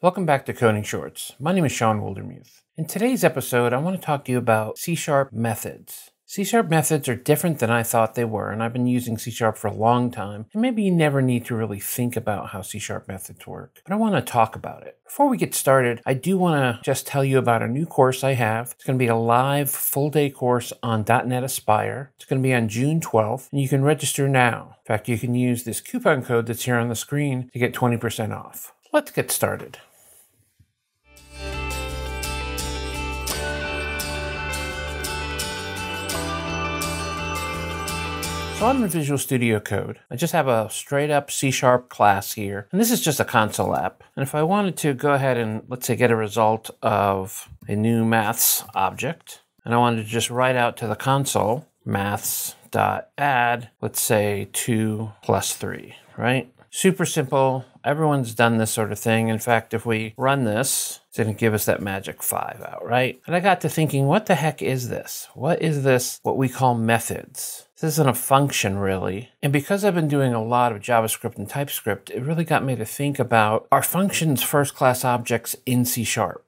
Welcome back to Coding Shorts. My name is Shawn Wildermuth. In today's episode, I want to talk to you about C# methods. C# methods are different than I thought they were, and I've been using C# for a long time, and maybe you never need to really think about how C# methods work, but I want to talk about it. Before we get started, I do want to just tell you about a new course I have. It's going to be a live full-day course on .NET Aspire. It's going to be on June 12th, and you can register now. In fact, you can use this coupon code that's here on the screen to get 20% off. Let's get started. So I'm in Visual Studio Code. I just have a straight up C# class here. And this is just a console app. And if I wanted to go ahead and, let's say, get a result of a new maths object, and I wanted to just write out to the console, maths.add, let's say 2 + 3, right? Super simple. Everyone's done this sort of thing. In fact, if we run this, it's going to give us that magic 5 out, right? And I got to thinking, what the heck is this? What is this, what we call methods? This isn't a function, really. And because I've been doing a lot of JavaScript and TypeScript, it really got me to think about, are functions first-class objects in C#?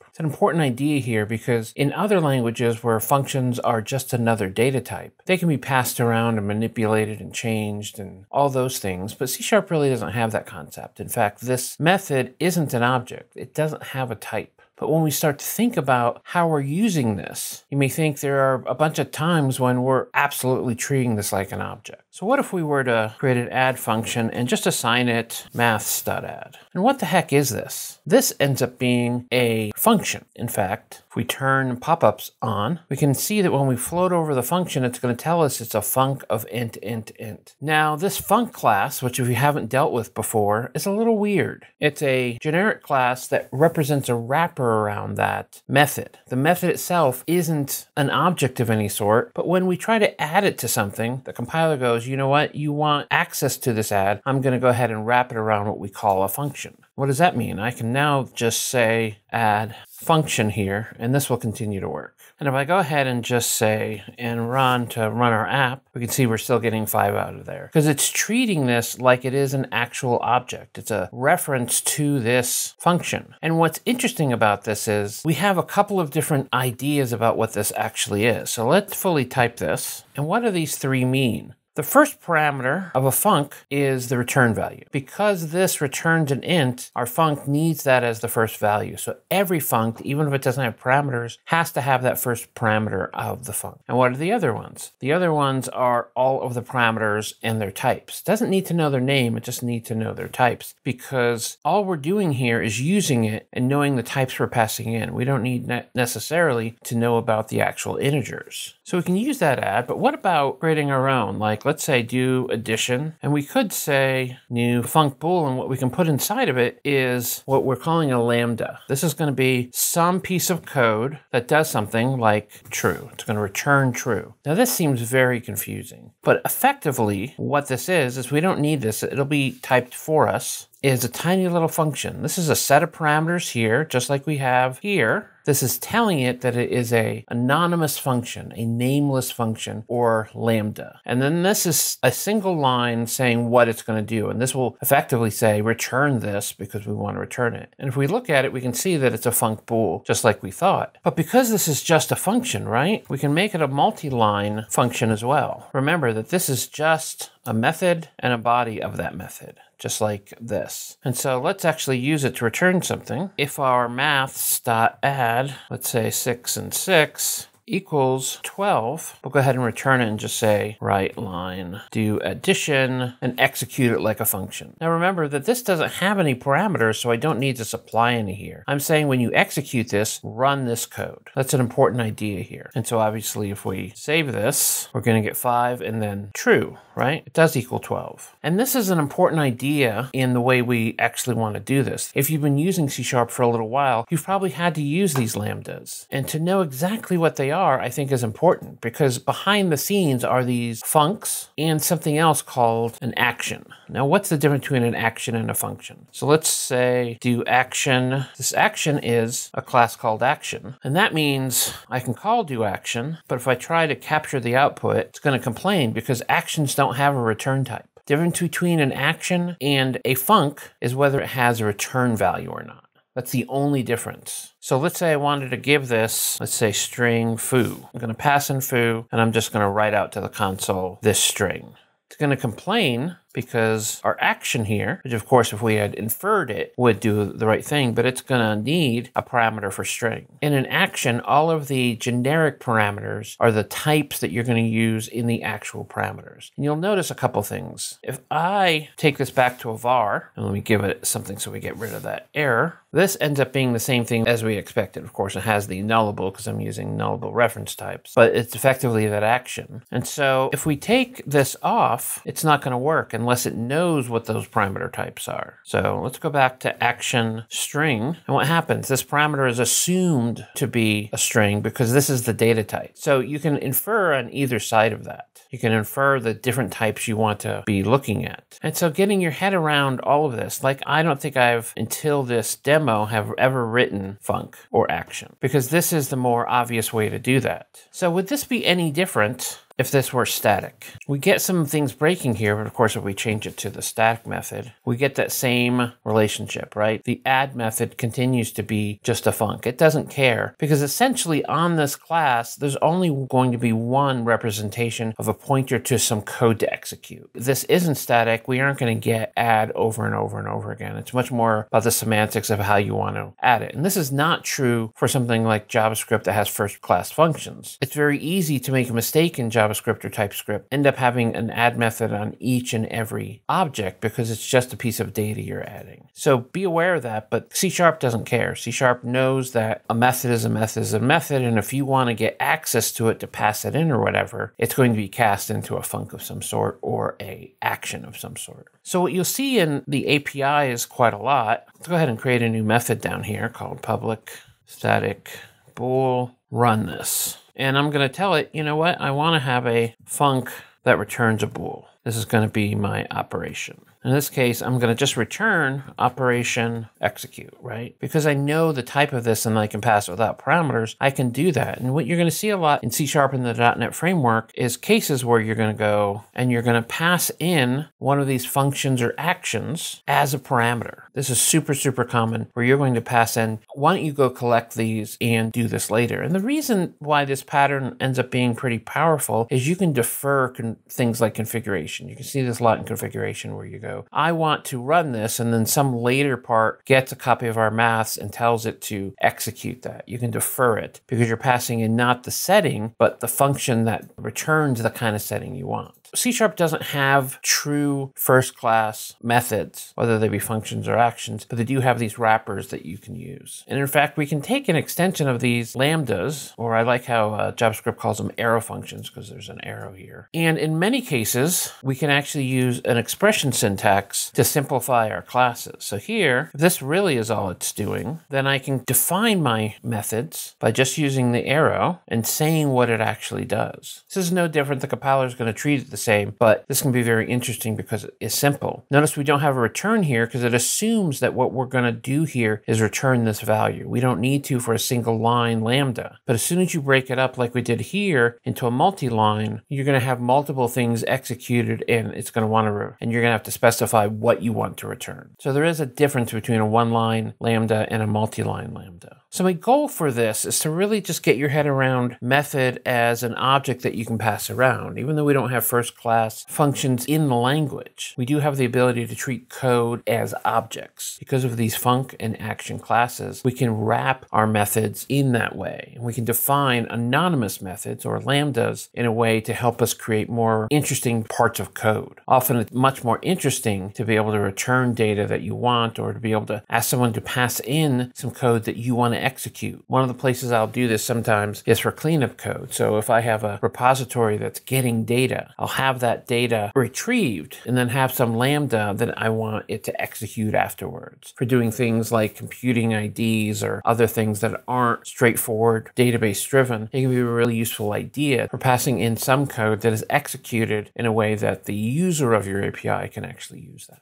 It's an important idea here because in other languages where functions are just another data type, they can be passed around and manipulated and changed and all those things, but C# really doesn't have that concept. In fact, this method isn't an object. It doesn't have a type. But when we start to think about how we're using this, you may think there are a bunch of times when we're absolutely treating this like an object. So what if we were to create an add function and just assign it maths.add? And what the heck is this? This ends up being a function. In fact, if we turn pop-ups on, we can see that when we float over the function, it's going to tell us it's a func of int, int, int. Now, this func class, which if you haven't dealt with before, is a little weird. It's a generic class that represents a wrapper around that method. The method itself isn't an object of any sort, but when we try to add it to something, the compiler goes, you know what, you want access to this add, I'm going to go ahead and wrap it around what we call a function. What does that mean? I can now just say add function here, and this will continue to work. And if I go ahead and just say and run to run our app, we can see we're still getting 5 out of there because it's treating this like it is an actual object. It's a reference to this function. And what's interesting about this is we have a couple of different ideas about what this actually is. So let's fully type this. And what do these three mean? The first parameter of a func is the return value. Because this returns an int, our func needs that as the first value. So every func, even if it doesn't have parameters, has to have that first parameter of the func. And what are the other ones? The other ones are all of the parameters and their types. It doesn't need to know their name, it just needs to know their types. Because all we're doing here is using it and knowing the types we're passing in. We don't need necessarily to know about the actual integers. So we can use that add, but what about creating our own? Like, let's say do addition, and we could say new func bool, and what we can put inside of it is what we're calling a lambda. This is going to be some piece of code that does something like true. It's going to return true. Now this seems very confusing, but effectively what this is we don't need this. It'll be typed for us. Is a tiny little function. This is a set of parameters here, just like we have here. This is telling it that it is an anonymous function, a nameless function, or lambda. And then this is a single line saying what it's going to do. And this will effectively say, return this, because we want to return it. And if we look at it, we can see that it's a func bool, just like we thought. But because this is just a function, right, we can make it a multi-line function as well. Remember that this is just a method and a body of that method, just like this. And so let's actually use it to return something. If our maths.add, let's say 6 and 6 equals 12, we'll go ahead and return it and just say write line, do addition, and execute it like a function. Now remember that this doesn't have any parameters, so I don't need to supply any here. I'm saying when you execute this, run this code. That's an important idea here. And so obviously if we save this, we're going to get 5 and then true, right? It does equal 12. And this is an important idea in the way we actually want to do this. If you've been using C# for a little while, you've probably had to use these lambdas. And to know exactly what they are, I think is important because behind the scenes are these funcs and something else called an action. Now, what's the difference between an action and a function? So let's say do action. This action is a class called action, and that means I can call do action, but if I try to capture the output, it's going to complain because actions don't have a return type. The difference between an action and a func is whether it has a return value or not. That's the only difference. So let's say I wanted to give this, let's say string foo. I'm gonna pass in foo, and I'm just gonna write out to the console this string. It's gonna complain because our action here, which of course if we had inferred it, would do the right thing, but it's gonna need a parameter for string. In an action, all of the generic parameters are the types that you're gonna use in the actual parameters. And you'll notice a couple things. If I take this back to a var, and let me give it something so we get rid of that error, this ends up being the same thing as we expected. Of course, it has the nullable because I'm using nullable reference types, but it's effectively that action. And so if we take this off, it's not gonna work unless it knows what those parameter types are. So let's go back to action string. And what happens? This parameter is assumed to be a string because this is the data type. So you can infer on either side of that. You can infer the different types you want to be looking at. And so getting your head around all of this, like I don't think I've, until this demo, have ever written Func or Action, because this is the more obvious way to do that. So would this be any different if this were static? We get some things breaking here, but of course if we change it to the static method, we get that same relationship, right? The add method continues to be just a func. It doesn't care, because essentially on this class, there's only going to be one representation of a pointer to some code to execute. This isn't static. We aren't going to get add over and over and over again. It's much more about the semantics of how you want to add it. And this is not true for something like JavaScript that has first class functions. It's very easy to make a mistake in JavaScript or TypeScript, end up having an add method on each and every object because it's just a piece of data you're adding. So be aware of that, but C# doesn't care. C# knows that a method is a method is a method, and if you want to get access to it to pass it in or whatever, it's going to be cast into a func of some sort or a action of some sort. So what you'll see in the API is quite a lot. Let's go ahead and create a new method down here called public static bool. Run this. And I'm going to tell it, you know what, I want to have a func that returns a bool. This is going to be my operation. In this case, I'm going to just return operation execute, right? Because I know the type of this and I can pass it without parameters, I can do that. And what you're going to see a lot in C# and the .NET framework is cases where you're going to go and you're going to pass in one of these functions or actions as a parameter. This is super, super common where you're going to pass in, why don't you go collect these and do this later? And the reason why this pattern ends up being pretty powerful is you can defer things like configuration. You can see this a lot in configuration where you go, I want to run this, and then some later part gets a copy of our maths and tells it to execute that. You can defer it because you're passing in not the setting, but the function that returns the kind of setting you want. C# doesn't have true first class methods, whether they be functions or actions, but they do have these wrappers that you can use. And in fact, we can take an extension of these lambdas, or I like how JavaScript calls them arrow functions because there's an arrow here. And in many cases, we can actually use an expression syntax to simplify our classes. So here, if this really is all it's doing, then I can define my methods by just using the arrow and saying what it actually does. This is no different. The compiler is going to treat it the same, but this can be very interesting because it is simple. Notice we don't have a return here because it assumes that what we're going to do here is return this value. We don't need to for a single line lambda. But as soon as you break it up like we did here into a multi-line, you're going to have multiple things executed and it's going to want to, and you're going to have to specify what you want to return. So there is a difference between a one-line lambda and a multi-line lambda. So my goal for this is to really just get your head around method as an object that you can pass around. Even though we don't have first class functions in the language, we do have the ability to treat code as objects. Because of these func and action classes, we can wrap our methods in that way. And we can define anonymous methods or lambdas in a way to help us create more interesting parts of code. Often it's much more interesting to be able to return data that you want or to be able to ask someone to pass in some code that you want to execute. One of the places I'll do this sometimes is for cleanup code. So if I have a repository that's getting data, I'll have that data retrieved and then have some lambda that I want it to execute afterwards for doing things like computing IDs or other things that aren't straightforward database driven. It can be a really useful idea for passing in some code that is executed in a way that the user of your API can actually use that.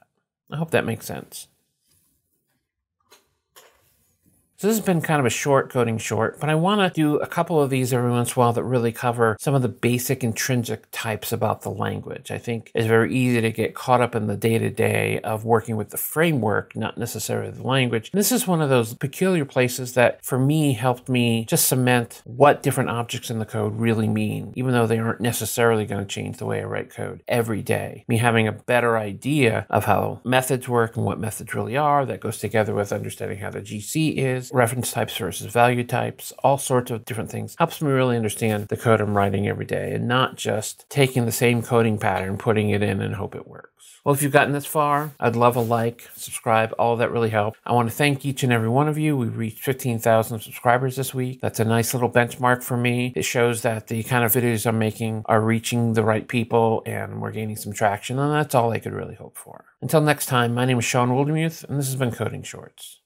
I hope that makes sense. So this has been kind of a short coding short, but I want to do a couple of these every once in a while that really cover some of the basic intrinsic types about the language. I think it's very easy to get caught up in the day-to-day of working with the framework, not necessarily the language. And this is one of those peculiar places that for me helped me just cement what different objects in the code really mean, even though they aren't necessarily going to change the way I write code every day. Me having a better idea of how methods work and what methods really are, that goes together with understanding how the GC is, reference types versus value types, all sorts of different things. Helps me really understand the code I'm writing every day and not just taking the same coding pattern, putting it in and hope it works. Well, if you've gotten this far, I'd love a like, subscribe, all that really helps. I want to thank each and every one of you. We reached 15,000 subscribers this week. That's a nice little benchmark for me. It shows that the kind of videos I'm making are reaching the right people and we're gaining some traction, and that's all I could really hope for. Until next time, my name is Shawn Wildermuth, and this has been Coding Shorts.